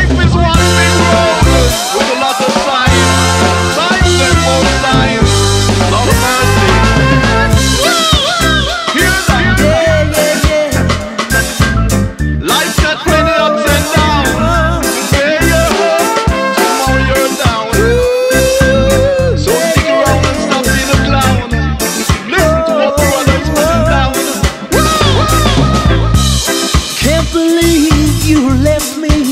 Life is one big road with a lot of signs. Signs and more signs. Love mercy. Here's that girl. Life's got many ups and downs. Today you're up, tomorrow you're down. So stick around and stop being a clown. Listen to what your brother's putting down. Can't believe you left me.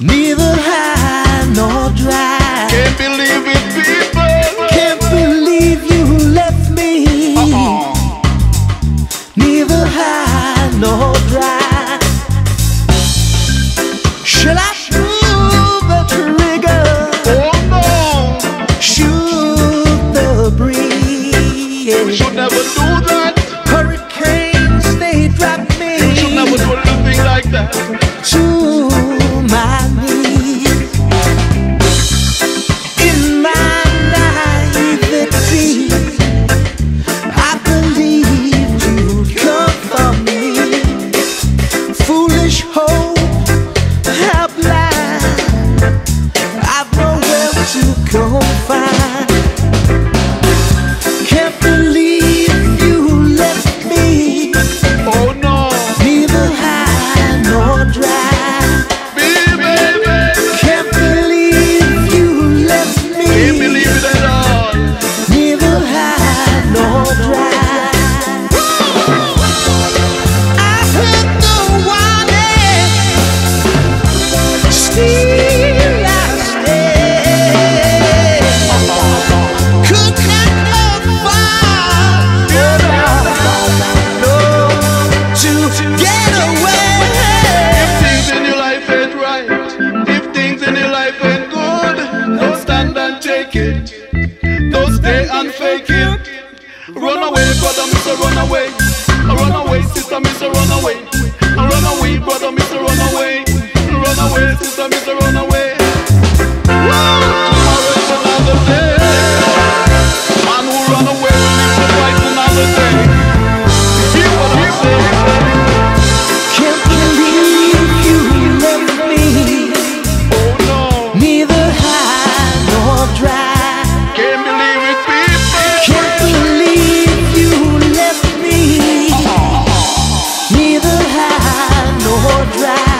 Neither high nor dry. Can't believe it, people. Can't believe you left me. Neither high nor dry. Shall I pull the trigger? Oh no! Shoot the breeze. You should never do that. Hurricanes, they drop me. You should never do anything like that. Don't stay and fake it. Run away, brother, Mr. Run away. Run away, sister, Mr. Run away. Run away, brother, Mr. Run away. Run away, sister, Mr. Run away. Tomorrow is another day. Man who run away will live the fight another day. Hear what I say. Can't believe you left me. Oh no. Neither high nor dry. Neither high nor dry.